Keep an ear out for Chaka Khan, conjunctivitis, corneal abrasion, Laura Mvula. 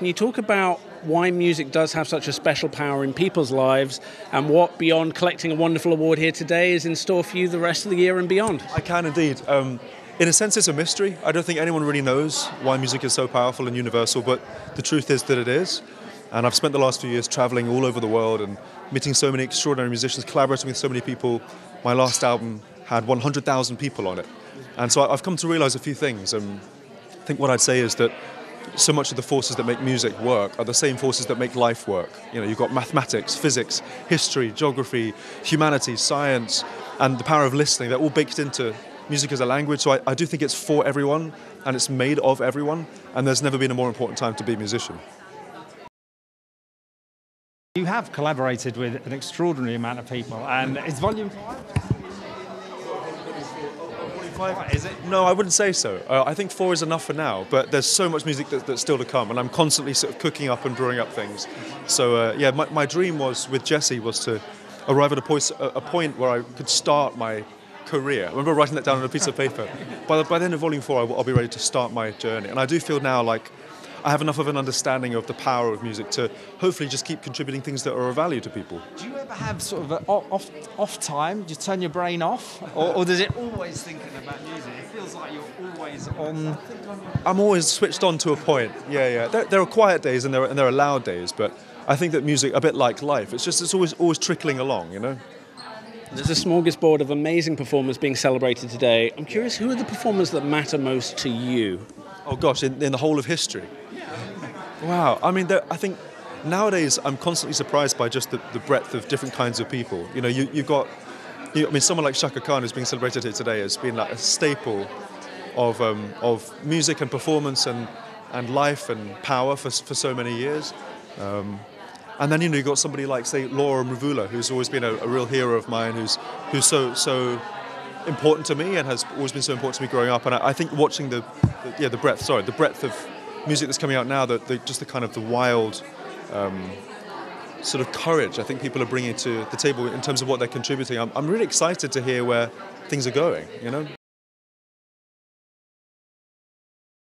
You talk about why music does have such a special power in people's lives and what, beyond collecting a wonderful award here today, is in store for you the rest of the year and beyond. I can indeed. In a sense, it's a mystery. I don't think anyone really knows why music is so powerful and universal, but the truth is that it is. And I've spent the last few years traveling all over the world and meeting so many extraordinary musicians, collaborating with so many people. My last album had 100,000 people on it. And so I've come to realize a few things. I think what I'd say is that so much of the forces that make music work are the same forces that make life work. You know, you've got mathematics, physics, history, geography, humanities, science, and the power of listening. They're all baked into music as a language. So I do think it's for everyone, and it's made of everyone, and there's never been a more important time to be a musician. You have collaborated with an extraordinary amount of people, and it's volume 5? Is it? No, I wouldn't say so. I think 4 is enough for now, but there's so much music that's still to come, and I'm constantly sort of cooking up and brewing up things. So yeah, my dream was, with Jesse, was to arrive at a point where I could start my career. I remember writing that down on a piece of paper. By the end of Volume 4, I'll be ready to start my journey, and I do feel now like I have enough of an understanding of the power of music to hopefully just keep contributing things that are of value to people. Do you ever have sort of an off time? Do you turn your brain off? Or does it always thinking about music? It feels like you're always on. I'm always switched on to a point. Yeah. There are quiet days and there are loud days, but I think that music, a bit like life, it's always trickling along, you know? There's a smorgasbord of amazing performers being celebrated today. I'm curious, who are the performers that matter most to you? Oh gosh, in the whole of history. Wow, I mean, I think nowadays I'm constantly surprised by just the breadth of different kinds of people. You know, I mean, someone like Chaka Khan, who's being celebrated here today, has been like a staple of music and performance and life and power for so many years. And then, you know, you've got somebody like, say, Laura Mvula, who's always been a real hero of mine, who's so important to me and has always been so important to me growing up. And I think watching the breadth of music that's coming out now, just the kind of the wild sort of courage I think people are bringing to the table in terms of what they're contributing. I'm really excited to hear where things are going, you know?